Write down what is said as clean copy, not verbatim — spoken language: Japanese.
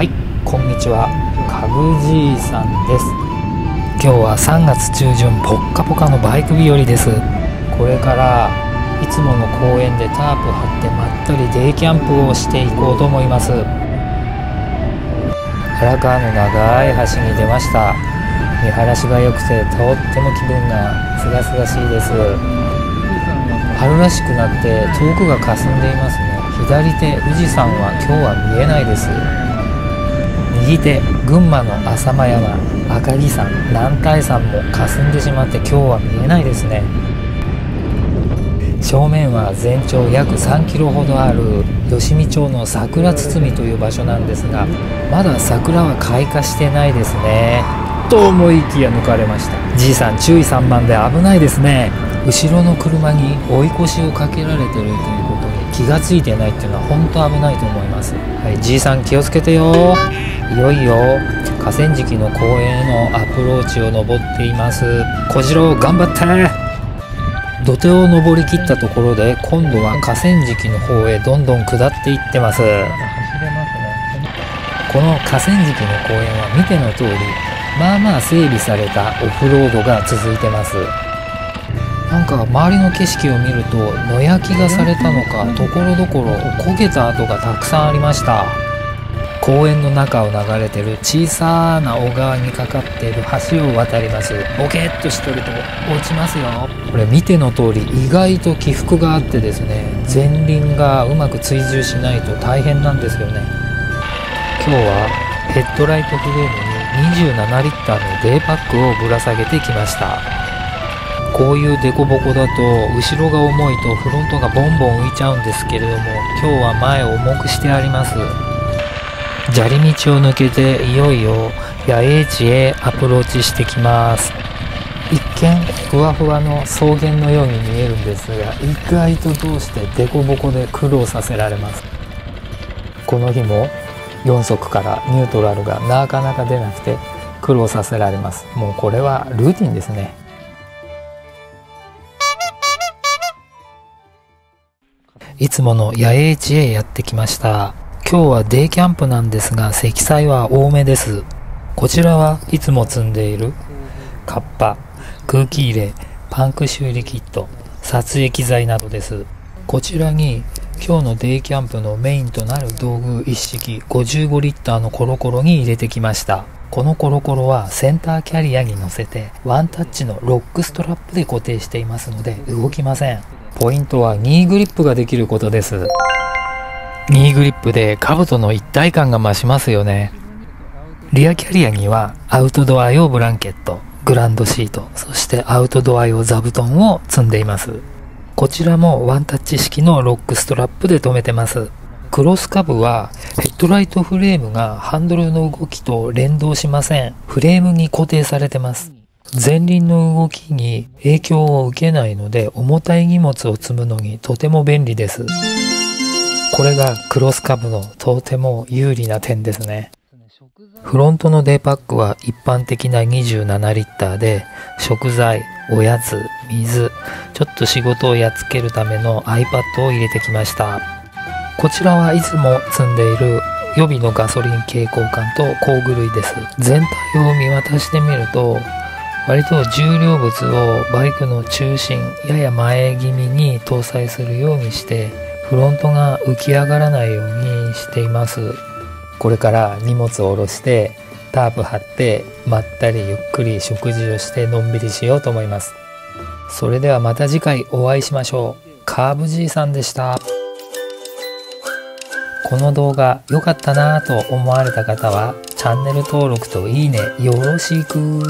はい、こんにちは、かぐじいさんです。今日は3月中旬ポッカポカのバイク日和です。これからいつもの公園でタープ張ってまったりデイキャンプをしていこうと思います。荒川の長い橋に出ました。見晴らしが良くてとっても気分がすがすがしいです。春らしくなって遠くが霞んでいますね。左手富士山は今日は見えないです。右手群馬の浅間山、赤城山、男体山も霞んでしまって今日は見えないですね。正面は全長約3キロほどある吉見町の桜堤という場所なんですが、まだ桜は開花してないですね。と思いきや抜かれました。じいさん注意散漫で危ないですね。後ろの車に追い越しをかけられてるということに気がついてないっていうのは本当危ないと思います。はい、じいさん気をつけてよ。いよいよ河川敷の公園へのアプローチを登っています。小次郎頑張って。土手を登り切ったところで今度は河川敷の方へどんどん下っていってます。この河川敷の公園は見ての通りまあまあ整備されたオフロードが続いてます。なんか周りの景色を見ると野焼きがされたのかところどころ焦げた跡がたくさんありました。公園の中を流れてる小さな小川にかかっている橋を渡ります。ボケっとしてると落ちますよ。これ見ての通り意外と起伏があってですね、前輪がうまく追従しないと大変なんですよね。今日はヘッドライトフレームに27リッターのデイパックをぶら下げてきました。こういうデコボコだと後ろが重いとフロントがボンボン浮いちゃうんですけれども、今日は前を重くしてあります。砂利道を抜けていよいよ野営地へアプローチしてきます。一見ふわふわの草原のように見えるんですが、意外とどうしてデコボコで苦労させられます。この日も4速からニュートラルがなかなか出なくて苦労させられます。もうこれはルーティンですね。いつもの野営地へやってきました。今日はデイキャンプなんですが、積載は多めです。こちらはいつも積んでいるカッパ、空気入れ、パンク修理キット、撮影機材などです。こちらに今日のデイキャンプのメインとなる道具一式55リッターのコロコロに入れてきました。このコロコロはセンターキャリアに乗せてワンタッチのロックストラップで固定していますので動きません。ポイントはニーグリップができることです。ニーグリップで兜の一体感が増しますよね。リアキャリアにはアウトドア用ブランケット、グランドシート、そしてアウトドア用座布団を積んでいます。こちらもワンタッチ式のロックストラップで留めてます。クロスカブはヘッドライトフレームがハンドルの動きと連動しません。フレームに固定されてます。前輪の動きに影響を受けないので重たい荷物を積むのにとても便利です。これがクロスカブのとても有利な点ですね。フロントのデイパックは一般的な27リッターで、食材、おやつ、水、ちょっと仕事をやっつけるための iPad を入れてきました。こちらはいつも積んでいる予備のガソリン携行缶と工具類です。全体を見渡してみると、割と重量物をバイクの中心、やや前気味に搭載するようにして、フロントが浮き上がらないようにしています。これから荷物を下ろして、タープ張って、まったりゆっくり食事をしてのんびりしようと思います。それではまた次回お会いしましょう。カーブじいさんでした。この動画良かったなぁと思われた方は、チャンネル登録といいねよろしく。